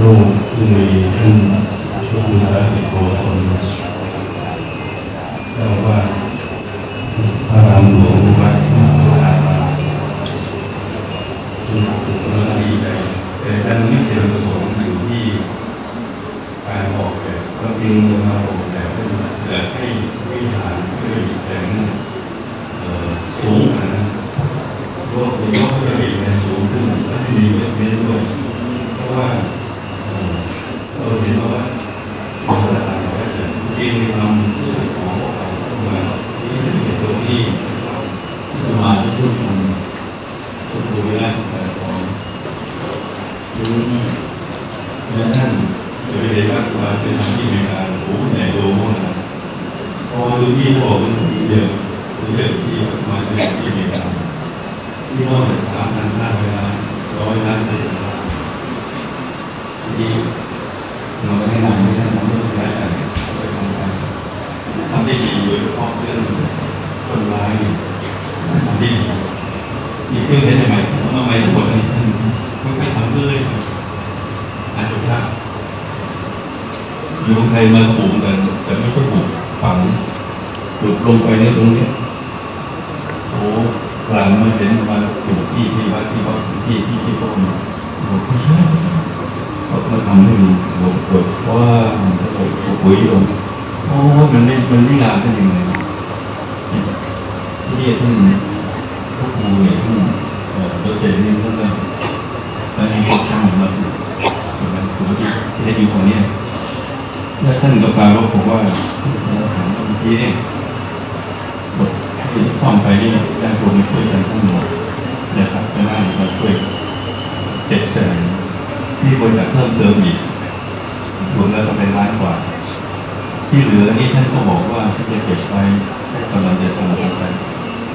โลกที่มีขึ้นชุดละสิบกว่าคนแต่ว่าพระรามหลวงวัดมหาลาจุดละดีใจแต่ท่านไม่เกี่ยวกับส่วนอยู่ที่การออกแบบก็จริงมาออกแบบแต่ให้วิหารช่วยแข็งสูงนะโลกโลกจะเห็นแรงสูงขึ้นและมีแบบนี้ด้วยเพราะว่าเราเห็นว่าจริงทำเรื่องของเราขึ้นมาที่เป็นตัวที่มาทุกคนทุกตัวแรกแต่ของถึงแม้ท่านจะไปได้มากกว่าเป็นที่มีการรู้ในโลกนะพอดูที่พอเป็นที่เดียวคือเรื่องที่มาเป็นที่มีการที่ว่าเป็น3,500 ล้าน 100 ล้าน 10 ล้านที่เราก็ได้นำไปใช้ในเรื่องการไปทำการทำได้ดีโดยเฉพาะเรื่องคนร้ายทำได้ดีมีเครื่องได้ไหมทำไมทั้งหมดนี้ไม่ค่อยทำเลยอาจจะยากโยมใครมาปลูกกันแต่ไม่ค่อยปลูกฝังปลูกลงไปในตรงนี้โอ้กลางมาเห็นมาปลูกที่ที่วัดที่วัดที่ที่ที่บ้านหมดเขาก็ทำให้ดูหลบหลบว่าจะหลบปุ๋ยลงโอ้มันไม่งามเป็นยังไงที่นี่ท่านพวกมูเนี่ยท่านโดยเฉลี่ยท่านก็มีช่างมาปลูกมันปลูกที่ได้ดีกว่านี้และท่านก็กล่าวว่าผมว่าทีนี้บทที่ความไปนี่การรวมมาช่วยกันทั้งหมดนะครับจะได้มาช่วย700,000ที่บริจาคเพิ่มเติมอีกรวมแล้วก็เป็น1,000,000 กว่าที่เหลือนี่ท่านก็บอกว่าท่านจะเก็บไว้กำลังจะทำอะไรร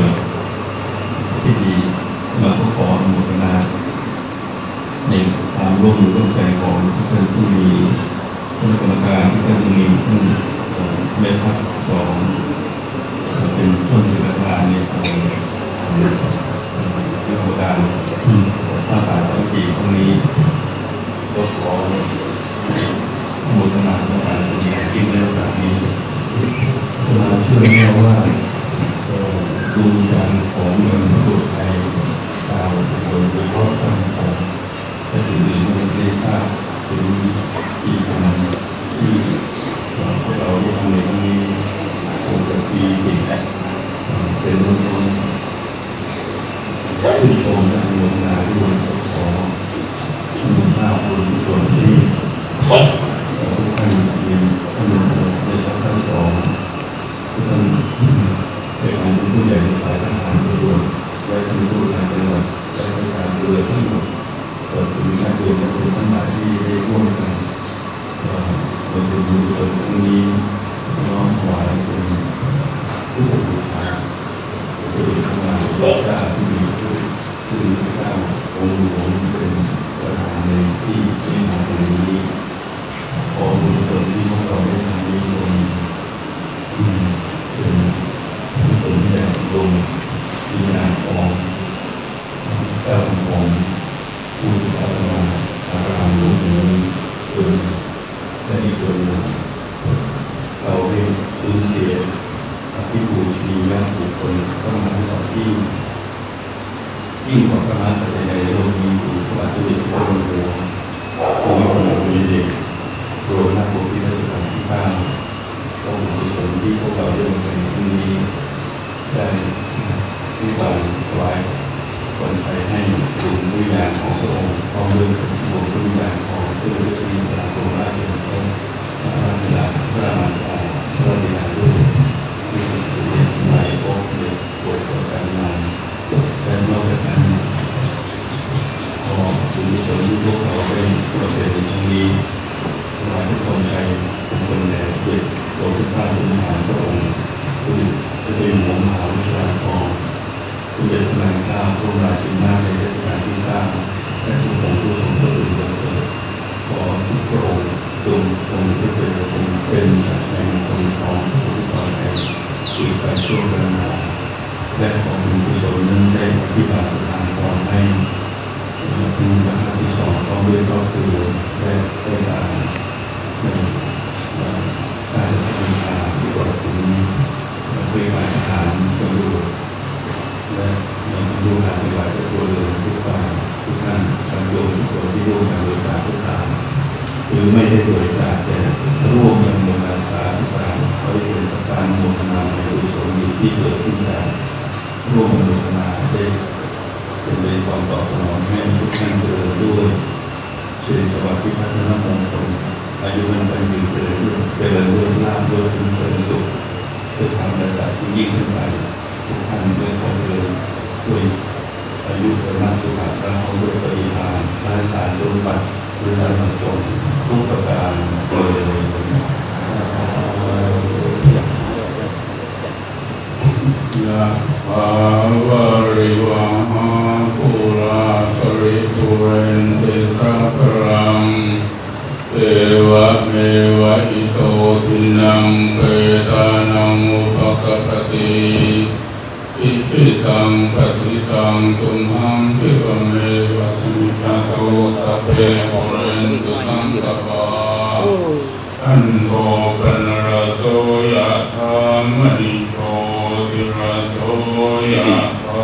้ที่ดีมาขออนุโมทนาในความร่วมมือร่วมใจของท่านผู้มีท่านกรรมการท่านผู้มีท่านแม่ทัพ2เป็นต้นประธานในของเรื่องการท่าสารธุกีตรงนี้ก็ขออนุโมทนาในการกินในโอกาสนี้เชื่อแน่ว่าดูการของเมืองสุดไทยเราโดยเฉพาะทางการจะถึงเมืองเล็กๆถึงอีกทางที่เราทำในตรงนี้คงจะปีติดแหละเป็นเรื่องซึ่งตรงนั้นลงนาที่วันที่2วันที่5วันที่ส่วนที่ทุกท่านมีท่านหนึ่งได้รับท่าน2ทุกท่านเป็นการผู้ใหญ่ในสายทหารทุกคนและท่านผู้นำจังหวัดและประธานเรือทั้งหมดต่อถึงนักเรียนและคนทั้งหลายที่ได้ร่วมกันบนดูจนตรงนี้น้องหวานเป็นผู้บูชาเป็นทางการพระเจ้าที่มีคือพระเจ้าองค์หลวงเป็นประธานในที่เชียงรายตรงนี้ขอบุญส่วนที่พวกเราได้ทำนี้ลงเป็นส่วนที่ได้ลงที่นามของเจ้าของผู้อาวุโสอาจารย์หลวงเป็นได้ส่วนเราได้สูญเสียที่บูชีญาติบุคคลต้องมาต่อที่ยิ่งกว่าประมาณแต่ใดๆเรามีผู้ปฏิบัติที่พระองค์ผู้มีความมีเด็กโดยนักบุญที่ได้ทำที่บ้านต้องมีผลที่พวกเราได้ลงในที่นี้ได้ที่เราถวายคนไทยให้ดูด้วยญาณของพระองค์ความเลื่อนดูด้วยญาณของพระองค์ที่พระองค์ได้เป็นต้นเวลาพระมารดาพระบิดาด้วยที่ในโลกเด็กปวดการงานการนอกจากนั้นพอถึงส่วนที่พวกเราได้ประเสริฐตรงนี้ถวายทุกคนใจคนแด่เด็กโดยที่พระองค์หาพระองค์คุณจะเป็นหัวหมาวชาทองคุณเป็นพลังก้าวพระราชินีในเรื่องการที่ งก็คือได้การศึกษาที่กว่าถึงบริการอาหารก็ดูและดูการปฏิบัติตัวเองทุกฝ่ายทุกท่านการโยงตัวที่ร่วมกันโดยการทุกท่านหรือไม่ได้โดยการแต่ร่วมกันโดยการทุกฝ่ายเขาได้เป็นการโมทนาในอุดมมีที่เกิดขึ้นได้ร่วมกันโมทนาได้เป็นในความตอบสนองให้ทุกท่านเจริญด้วยเชิญสวัสดิ์พิพัฒนมงคลอายุมันเป็นยืนเจริญด้วยลาภด้วยเป็นเสริมสุขด้วยทำระดับที่ยิ่งขึ้นไปทุกท่านด้วยความเจริญด้วยอายุเกินมากสุขภาพร่างกายด้วยปริภาณร่างกายด้วยปัจจุบันสังคมทุกประการโดยยะภาวะริวาหาภูราภริภูเรนติสัพพรังเทวะเมวะอิโตทินังเปตานังอุปกปติอิปิตังปัสสิตังตุมหังพิปเมวะสมิทัสโสตะเปโหเรนตุตังตะปาอันโตปนระโตยะธามณิโชติระโตยะธา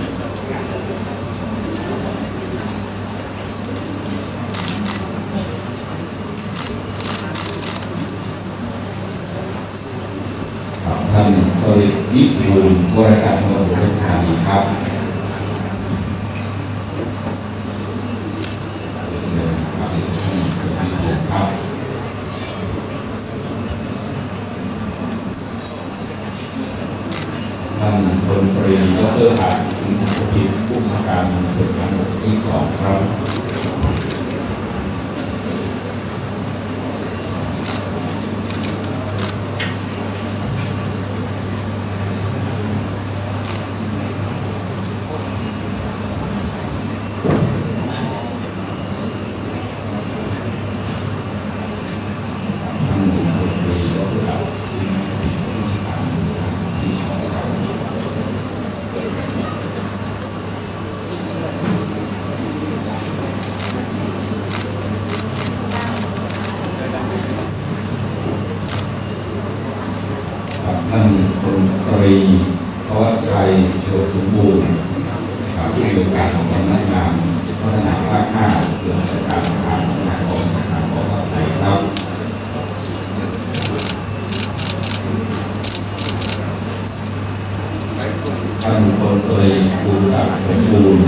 ท่านโทริวิบูลผู้ราชการจังหวัดอุดรธานีครับท่านพลตรีดร.อาจสิงห์พิมพ์ผู้บัญชาการตำรวจแห่งชาติที่2ครับท่านพลตรีพวัชชัยโชติสมบูรณ์ผู้อำนวยการของสำนักงานพัฒนาภาค5ส่วนราชการทางพัฒนากรสถาบันภาคไทยครับท่านพลตรีภูศักดิ์สมบูรณ์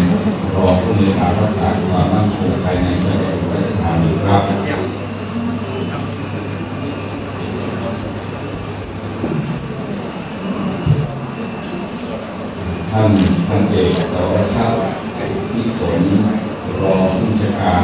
รองผู้อำนวยการรักษาความมั่นคงภายในจังหวัดอุดรธานีครับท่านพันเอกสรชัดที่สนรองผู้บัญชาการ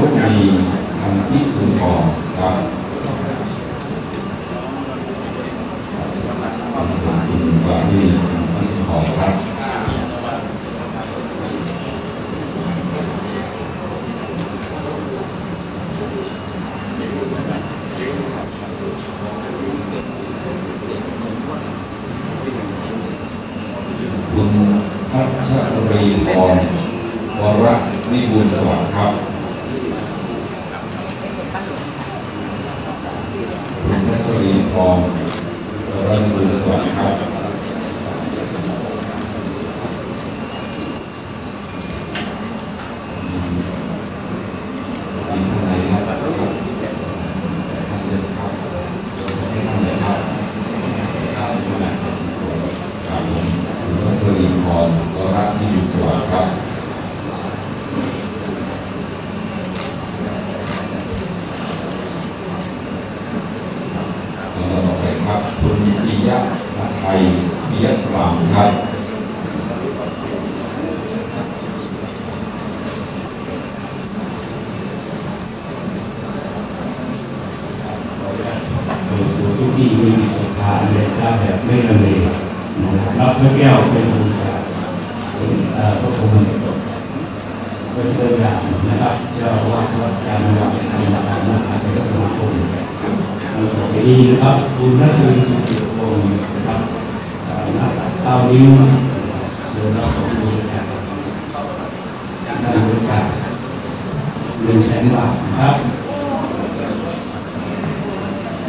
รุณีคำพิสุทรครับคุณพัชรีพรวรนิบูลสวัสดิ์ครับคุณพัชรีพรวรนิบูลสวัสดิ์ครับคุณปิยะไทยปิยะรามครับตัวทุกที่มีประธานในการแบบไม่ละเลยรับพระแก้วเป็นบูชาเป็นพระองค์เป็นตัวอย่างนะครับเจ้าว่าการนำธรรมะมาให้กับสังคมดีนะครับคุณนักเรียนทุกคนนะครับนักเต้านิ้วเดินรอบของคุณนะครับได้บริจาค100,000 บาทครับ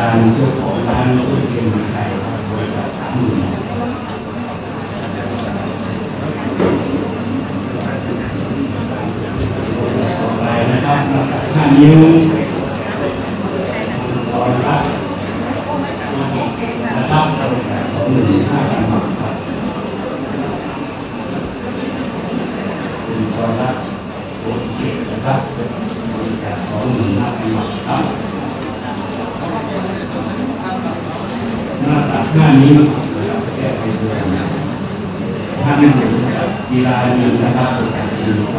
การเจ้าของร้านก็เพียงไก่บริษัท30,000รายนะครับ5 นิ้วร้อยละนะครับ25,000 บาทครับร้อยละ67นะครับบริษัท25,000 บาทครับหน้านี้แก้ไปด้วยถ้าไม่ถึงกีฬาหนึ่งนะครับหนึ่งไป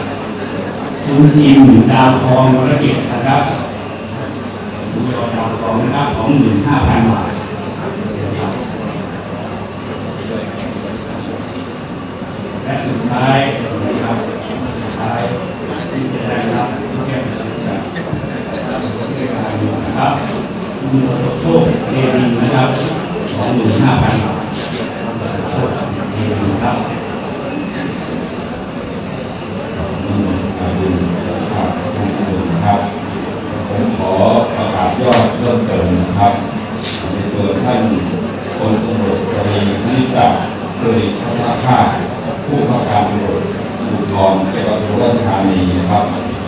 คุณจิมดาวทองระเบียบนะครับคุณดาวทองนะครับ 25,000 บาทและสุดท้ายนะครับสุดท้ายที่จะได้รับแก้ปัญหานะครับคุณโชคเดลินนะครับ 25,000 บาทนะครับผมขอประกาศยอดเพิ่มเติมนะครับในส่วนท่านคนตำรวจตรีนิสสัตสุริยะภาคผู้ข้าราชการตำรวจถูกกองเจ้าตัวราชธานีนะครับส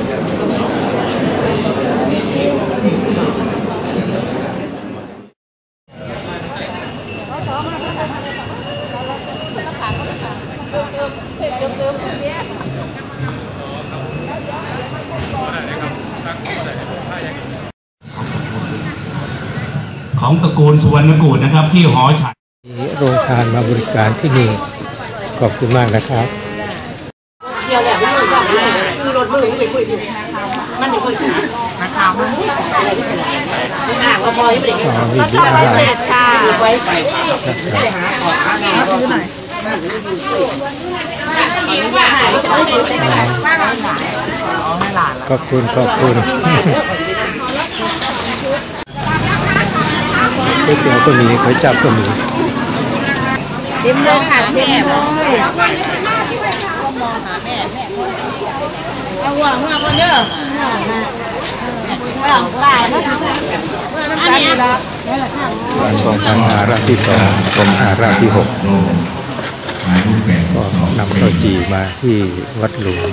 ของตระกูลสุวรรณกูฏนะครับที่หอฉันมีโรงทานมาบริการที่นี่ขอบคุณมากนะครับเที่ยวแบบนี้คือรถมือไม่คุยมันไม่คุยราคามันหนักละพอที่เป็นราคา180ค่ะไว้ใส่หาของซื้อหน่อยขอบคุณก๋วยเตี๋ยวก็มีก๋วยจั๊บก็มีเต็มเลยค่ะเต็มเลยมองหาแม่เอาหัวคนเยอะว่าปลาเนาะอันนี้ละกองพันอาราที่2กองอาราที่6ก็นำข้าวจี่มาที่วัดหลวง